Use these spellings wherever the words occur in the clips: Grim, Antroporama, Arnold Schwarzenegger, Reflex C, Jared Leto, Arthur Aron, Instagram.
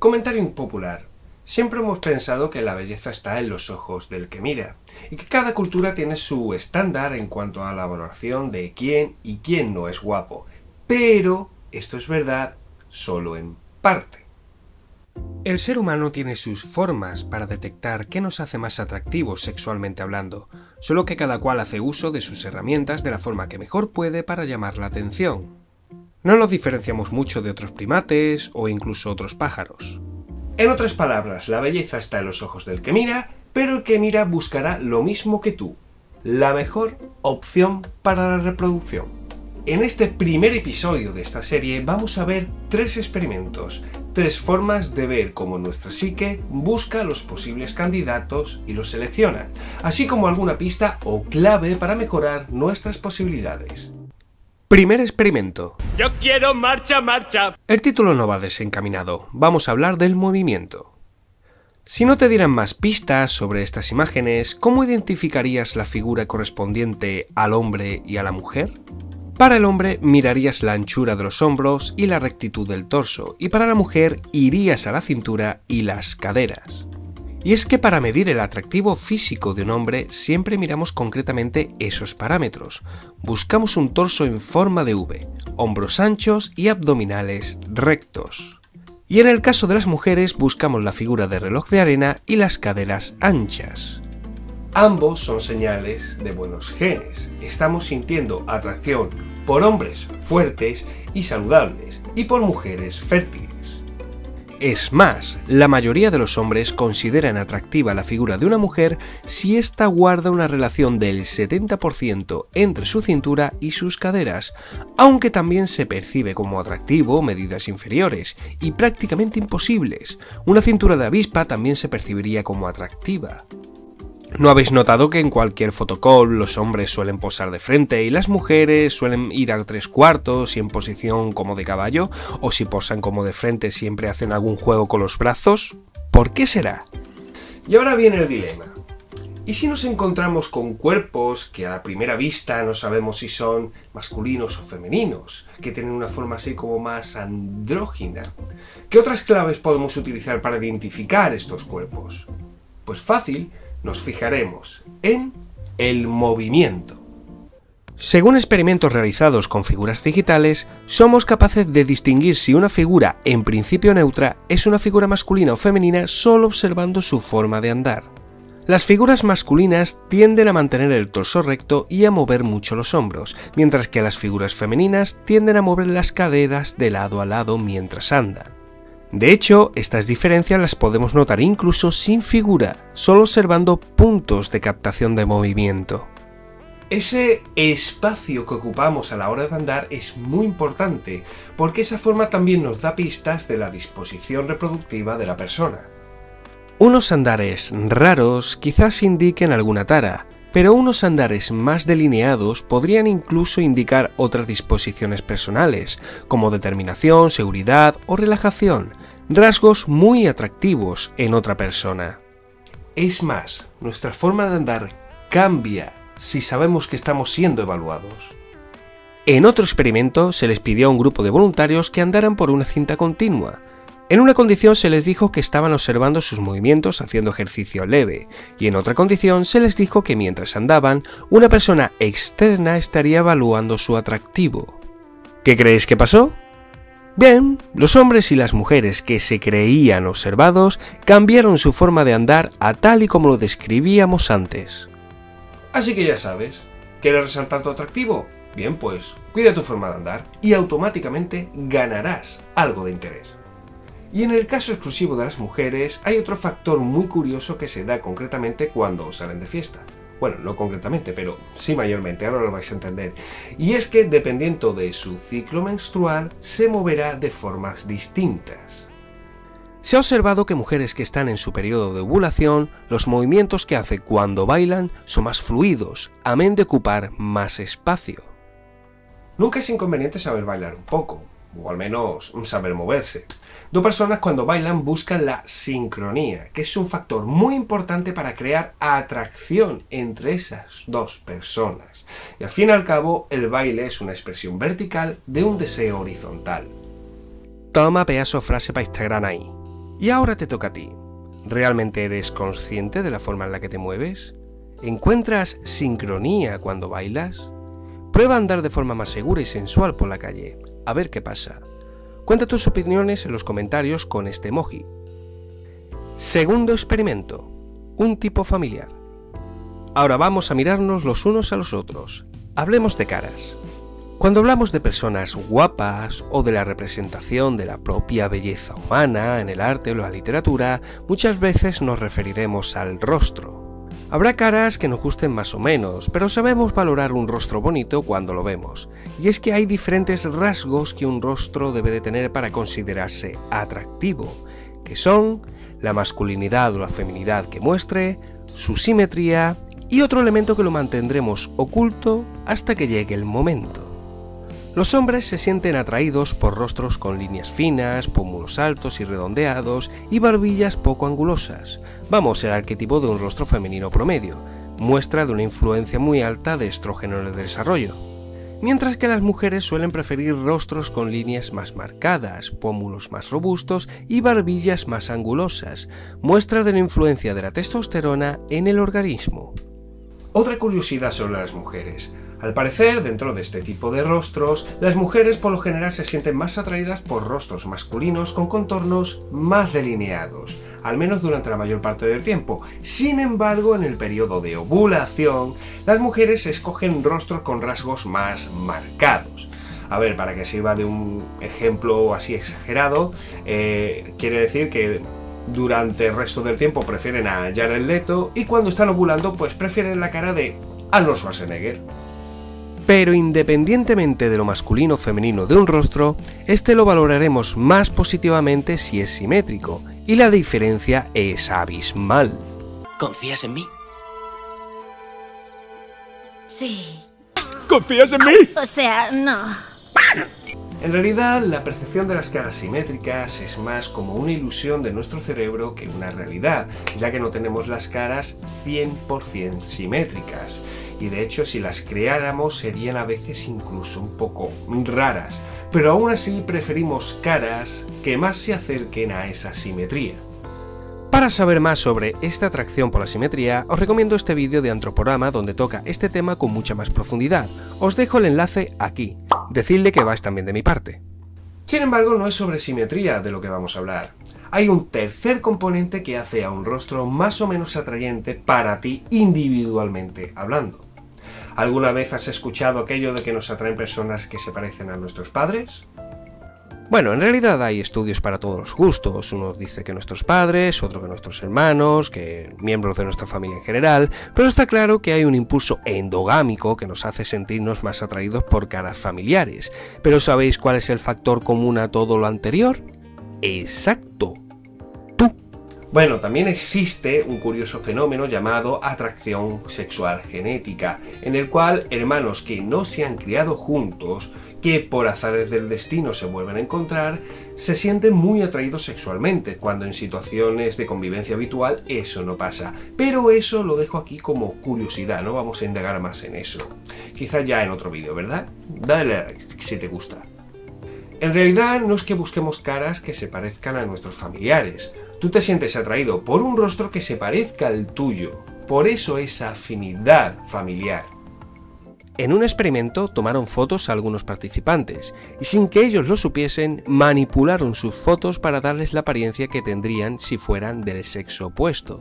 Comentario impopular. Siempre hemos pensado que la belleza está en los ojos del que mira, y que cada cultura tiene su estándar en cuanto a la valoración de quién y quién no es guapo, pero esto es verdad solo en parte. El ser humano tiene sus formas para detectar qué nos hace más atractivos sexualmente hablando, solo que cada cual hace uso de sus herramientas de la forma que mejor puede para llamar la atención. No nos diferenciamos mucho de otros primates o incluso otros pájaros. En otras palabras, la belleza está en los ojos del que mira, pero el que mira buscará lo mismo que tú, la mejor opción para la reproducción. En este primer episodio de esta serie vamos a ver tres experimentos, tres formas de ver cómo nuestra psique busca los posibles candidatos y los selecciona, así como alguna pista o clave para mejorar nuestras posibilidades. Primer experimento. Yo quiero marcha, marcha. El título no va desencaminado, vamos a hablar del movimiento. Si no te dieran más pistas sobre estas imágenes, ¿cómo identificarías la figura correspondiente al hombre y a la mujer? Para el hombre mirarías la anchura de los hombros y la rectitud del torso, y para la mujer irías a la cintura y las caderas. Y es que para medir el atractivo físico de un hombre siempre miramos concretamente esos parámetros. Buscamos un torso en forma de V, hombros anchos y abdominales rectos. Y en el caso de las mujeres buscamos la figura de reloj de arena y las caderas anchas. Ambos son señales de buenos genes. Estamos sintiendo atracción por hombres fuertes y saludables y por mujeres fértiles. Es más, la mayoría de los hombres consideran atractiva la figura de una mujer si ésta guarda una relación del 70% entre su cintura y sus caderas, aunque también se percibe como atractivo medidas inferiores y prácticamente imposibles. Una cintura de avispa también se percibiría como atractiva. ¿No habéis notado que en cualquier fotocall los hombres suelen posar de frente y las mujeres suelen ir a 3/4 y en posición como de caballo? ¿O si posan como de frente siempre hacen algún juego con los brazos? ¿Por qué será? Y ahora viene el dilema. ¿Y si nos encontramos con cuerpos que a la primera vista no sabemos si son masculinos o femeninos, que tienen una forma así como más andrógina? ¿Qué otras claves podemos utilizar para identificar estos cuerpos? Pues fácil. Nos fijaremos en el movimiento. Según experimentos realizados con figuras digitales, somos capaces de distinguir si una figura, en principio neutra, es una figura masculina o femenina solo observando su forma de andar. Las figuras masculinas tienden a mantener el torso recto y a mover mucho los hombros, mientras que las figuras femeninas tienden a mover las caderas de lado a lado mientras andan. De hecho, estas diferencias las podemos notar incluso sin figura, solo observando puntos de captación de movimiento. Ese espacio que ocupamos a la hora de andar es muy importante, porque esa forma también nos da pistas de la disposición reproductiva de la persona. Unos andares raros quizás indiquen alguna tara, pero unos andares más delineados podrían incluso indicar otras disposiciones personales, como determinación, seguridad o relajación, rasgos muy atractivos en otra persona. Es más, nuestra forma de andar cambia si sabemos que estamos siendo evaluados. En otro experimento se les pidió a un grupo de voluntarios que andaran por una cinta continua. En una condición se les dijo que estaban observando sus movimientos haciendo ejercicio leve, y en otra condición se les dijo que mientras andaban, una persona externa estaría evaluando su atractivo. ¿Qué creéis que pasó? Bien, los hombres y las mujeres que se creían observados cambiaron su forma de andar a tal y como lo describíamos antes. Así que ya sabes, ¿quieres resaltar tu atractivo? Bien, pues cuida tu forma de andar y automáticamente ganarás algo de interés. Y en el caso exclusivo de las mujeres, hay otro factor muy curioso que se da concretamente cuando salen de fiesta. Bueno, no concretamente, pero sí mayormente, ahora lo vais a entender. Y es que, dependiendo de su ciclo menstrual, se moverá de formas distintas. Se ha observado que mujeres que están en su periodo de ovulación, los movimientos que hace cuando bailan son más fluidos, amén de ocupar más espacio. Nunca es inconveniente saber bailar un poco, o al menos saber moverse. Dos personas cuando bailan buscan la sincronía, que es un factor muy importante para crear atracción entre esas dos personas. Y al fin y al cabo, el baile es una expresión vertical de un deseo horizontal. Toma pedazo frase para Instagram ahí. Y ahora te toca a ti. ¿Realmente eres consciente de la forma en la que te mueves? ¿Encuentras sincronía cuando bailas? Prueba a andar de forma más segura y sensual por la calle, a ver qué pasa. Cuenta tus opiniones en los comentarios con este emoji. Segundo experimento, un tipo familiar. Ahora vamos a mirarnos los unos a los otros. Hablemos de caras. Cuando hablamos de personas guapas o de la representación de la propia belleza humana en el arte o la literatura, muchas veces nos referiremos al rostro. Habrá caras que nos gusten más o menos, pero sabemos valorar un rostro bonito cuando lo vemos. Y es que hay diferentes rasgos que un rostro debe de tener para considerarse atractivo, que son la masculinidad o la feminidad que muestre, su simetría y otro elemento que lo mantendremos oculto hasta que llegue el momento. Los hombres se sienten atraídos por rostros con líneas finas, pómulos altos y redondeados y barbillas poco angulosas. Vamos, el arquetipo de un rostro femenino promedio, muestra de una influencia muy alta de estrógeno en el desarrollo. Mientras que las mujeres suelen preferir rostros con líneas más marcadas, pómulos más robustos y barbillas más angulosas, muestra de la influencia de la testosterona en el organismo. Otra curiosidad sobre las mujeres. Al parecer, dentro de este tipo de rostros, las mujeres por lo general se sienten más atraídas por rostros masculinos con contornos más delineados, al menos durante la mayor parte del tiempo. Sin embargo, en el periodo de ovulación, las mujeres escogen rostros con rasgos más marcados. A ver, para que sirva de un ejemplo así exagerado, quiere decir que durante el resto del tiempo prefieren a Jared Leto y cuando están ovulando, pues prefieren la cara de Arnold Schwarzenegger. Pero independientemente de lo masculino o femenino de un rostro, este lo valoraremos más positivamente si es simétrico, y la diferencia es abismal. ¿Confías en mí? Sí. ¿Confías en mí? O sea, no. En realidad, la percepción de las caras simétricas es más como una ilusión de nuestro cerebro que una realidad, ya que no tenemos las caras 100% simétricas. Y de hecho, si las creáramos serían a veces incluso un poco raras, pero aún así preferimos caras que más se acerquen a esa simetría. Para saber más sobre esta atracción por la simetría, os recomiendo este vídeo de Antroporama donde toca este tema con mucha más profundidad. Os dejo el enlace aquí. Decidle que vais también de mi parte. Sin embargo, no es sobre simetría de lo que vamos a hablar. Hay un tercer componente que hace a un rostro más o menos atrayente para ti individualmente hablando. ¿Alguna vez has escuchado aquello de que nos atraen personas que se parecen a nuestros padres? Bueno, en realidad hay estudios para todos los gustos. Uno dice que nuestros padres, otro que nuestros hermanos, que miembros de nuestra familia en general, pero está claro que hay un impulso endogámico que nos hace sentirnos más atraídos por caras familiares. ¿Pero sabéis cuál es el factor común a todo lo anterior? ¡Exacto! Bueno, también existe un curioso fenómeno llamado atracción sexual genética, en el cual hermanos que no se han criado juntos, que por azares del destino se vuelven a encontrar, se sienten muy atraídos sexualmente, cuando en situaciones de convivencia habitual eso no pasa. Pero eso lo dejo aquí como curiosidad, no vamos a indagar más en eso. Quizás ya en otro vídeo, ¿verdad? Dale a like si te gusta. En realidad no es que busquemos caras que se parezcan a nuestros familiares. Tú te sientes atraído por un rostro que se parezca al tuyo, por eso esa afinidad familiar. En un experimento tomaron fotos a algunos participantes y sin que ellos lo supiesen, manipularon sus fotos para darles la apariencia que tendrían si fueran del sexo opuesto.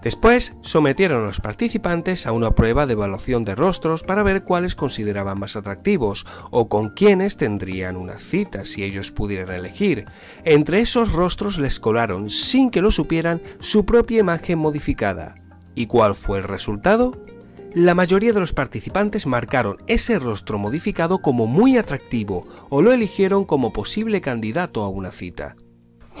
Después sometieron a los participantes a una prueba de evaluación de rostros para ver cuáles consideraban más atractivos o con quiénes tendrían una cita si ellos pudieran elegir. Entre esos rostros les colaron, sin que lo supieran, su propia imagen modificada. ¿Y cuál fue el resultado? La mayoría de los participantes marcaron ese rostro modificado como muy atractivo o lo eligieron como posible candidato a una cita.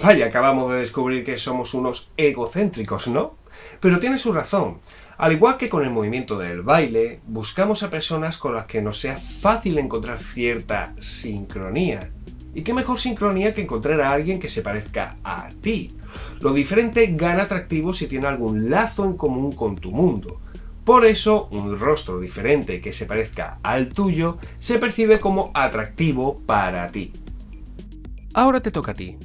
Vaya, acabamos de descubrir que somos unos egocéntricos, ¿no? Pero tiene su razón. Al igual que con el movimiento del baile, buscamos a personas con las que nos sea fácil encontrar cierta sincronía. ¿Y qué mejor sincronía que encontrar a alguien que se parezca a ti? Lo diferente gana atractivo si tiene algún lazo en común con tu mundo. Por eso, un rostro diferente que se parezca al tuyo se percibe como atractivo para ti. Ahora te toca a ti.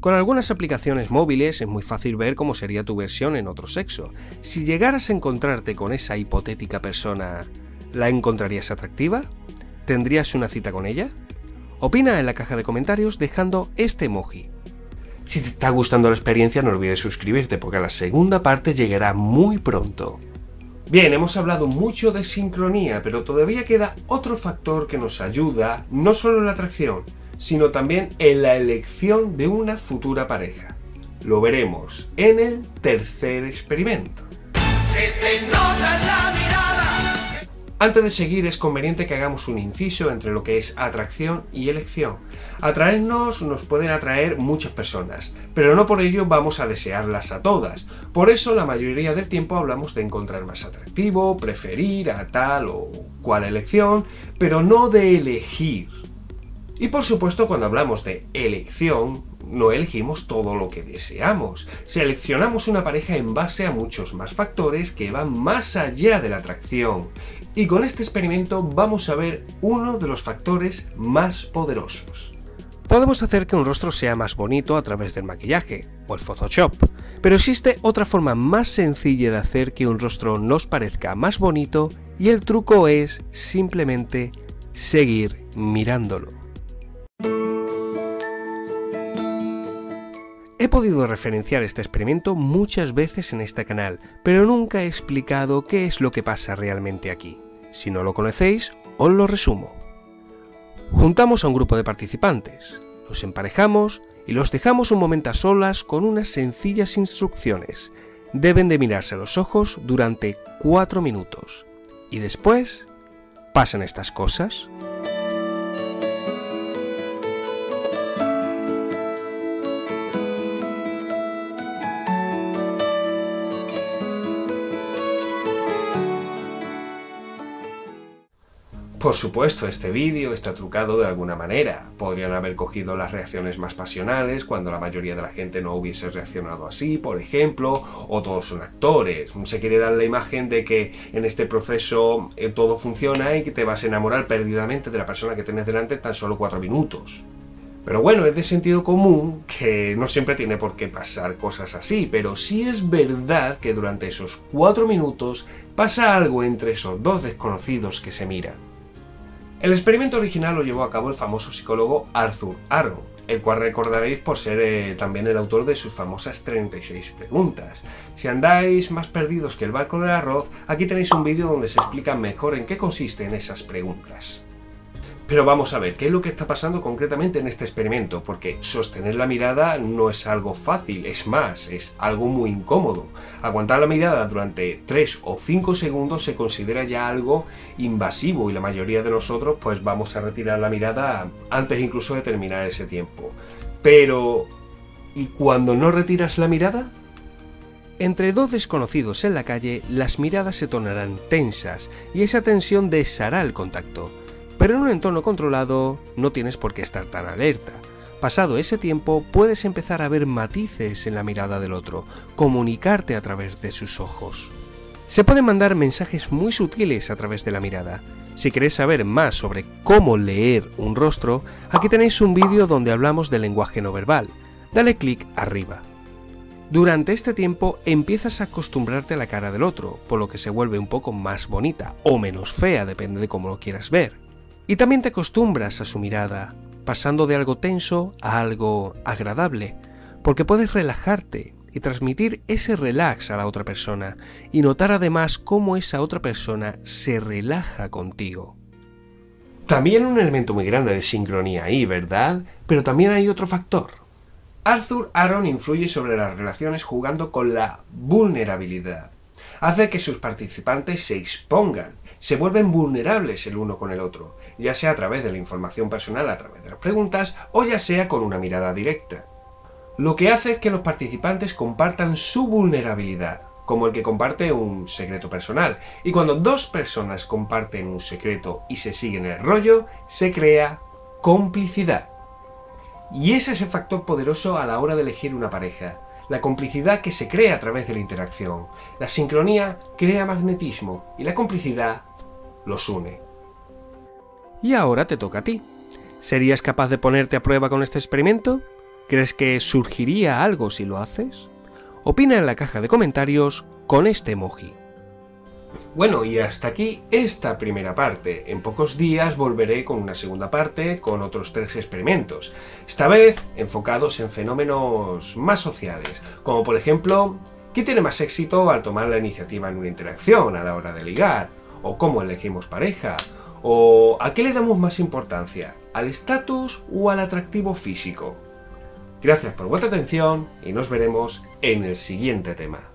Con algunas aplicaciones móviles es muy fácil ver cómo sería tu versión en otro sexo. Si llegaras a encontrarte con esa hipotética persona, ¿la encontrarías atractiva? ¿Tendrías una cita con ella? Opina en la caja de comentarios dejando este emoji. Si te está gustando la experiencia, no olvides suscribirte porque la segunda parte llegará muy pronto. Bien, hemos hablado mucho de sincronía, pero todavía queda otro factor que nos ayuda no solo en la atracción, sino también en la elección de una futura pareja. Lo veremos en el tercer experimento. Se te nota la mirada. Antes de seguir, es conveniente que hagamos un inciso entre lo que es atracción y elección. Atraernos nos pueden atraer muchas personas, pero no por ello vamos a desearlas a todas. Por eso la mayoría del tiempo hablamos de encontrar más atractivo, preferir a tal o cual elección, pero no de elegir. Y por supuesto, cuando hablamos de elección, no elegimos todo lo que deseamos. Seleccionamos una pareja en base a muchos más factores que van más allá de la atracción. Y con este experimento vamos a ver uno de los factores más poderosos. Podemos hacer que un rostro sea más bonito a través del maquillaje o el Photoshop, pero existe otra forma más sencilla de hacer que un rostro nos parezca más bonito y el truco es simplemente seguir mirándolo. He podido referenciar este experimento muchas veces en este canal, pero nunca he explicado qué es lo que pasa realmente aquí. Si no lo conocéis, os lo resumo. Juntamos a un grupo de participantes, los emparejamos y los dejamos un momento a solas con unas sencillas instrucciones. Deben de mirarse a los ojos durante 4 minutos. Y después, pasan estas cosas. Por supuesto, este vídeo está trucado de alguna manera. Podrían haber cogido las reacciones más pasionales cuando la mayoría de la gente no hubiese reaccionado así, por ejemplo, o todos son actores. Se quiere dar la imagen de que en este proceso todo funciona y que te vas a enamorar perdidamente de la persona que tienes delante en tan solo 4 minutos. Pero bueno, es de sentido común que no siempre tiene por qué pasar cosas así, pero sí es verdad que durante esos 4 minutos pasa algo entre esos dos desconocidos que se miran. El experimento original lo llevó a cabo el famoso psicólogo Arthur Aron, el cual recordaréis por ser también el autor de sus famosas 36 preguntas. Si andáis más perdidos que el barco del arroz, aquí tenéis un vídeo donde se explica mejor en qué consisten esas preguntas. Pero vamos a ver qué es lo que está pasando concretamente en este experimento, porque sostener la mirada no es algo fácil, es más, es algo muy incómodo. Aguantar la mirada durante 3 o 5 segundos se considera ya algo invasivo y la mayoría de nosotros pues vamos a retirar la mirada antes incluso de terminar ese tiempo. Pero, ¿y cuando no retiras la mirada? Entre dos desconocidos en la calle, las miradas se tornarán tensas y esa tensión deshará el contacto. Pero en un entorno controlado no tienes por qué estar tan alerta. Pasado ese tiempo puedes empezar a ver matices en la mirada del otro, comunicarte a través de sus ojos. Se pueden mandar mensajes muy sutiles a través de la mirada. Si queréis saber más sobre cómo leer un rostro, aquí tenéis un vídeo donde hablamos del lenguaje no verbal. Dale clic arriba. Durante este tiempo empiezas a acostumbrarte a la cara del otro, por lo que se vuelve un poco más bonita o menos fea, depende de cómo lo quieras ver. Y también te acostumbras a su mirada, pasando de algo tenso a algo agradable, porque puedes relajarte y transmitir ese relax a la otra persona y notar además cómo esa otra persona se relaja contigo. También un elemento muy grande de sincronía ahí, ¿verdad? Pero también hay otro factor. Arthur Aron influye sobre las relaciones jugando con la vulnerabilidad. Hace que sus participantes se expongan, se vuelven vulnerables el uno con el otro, ya sea a través de la información personal, a través de las preguntas, o ya sea con una mirada directa. Lo que hace es que los participantes compartan su vulnerabilidad, como el que comparte un secreto personal, y cuando dos personas comparten un secreto y se siguen el rollo, se crea complicidad. Y ese es el factor poderoso a la hora de elegir una pareja. La complicidad que se crea a través de la interacción. La sincronía crea magnetismo y la complicidad los une. Y ahora te toca a ti. ¿Serías capaz de ponerte a prueba con este experimento? ¿Crees que surgiría algo si lo haces? Opina en la caja de comentarios con este emoji. Bueno, y hasta aquí esta primera parte. En pocos días volveré con una segunda parte con otros 3 experimentos, esta vez enfocados en fenómenos más sociales, como por ejemplo, ¿qué tiene más éxito al tomar la iniciativa en una interacción a la hora de ligar? ¿O cómo elegimos pareja? ¿O a qué le damos más importancia? ¿Al estatus o al atractivo físico? Gracias por vuestra atención y nos veremos en el siguiente tema.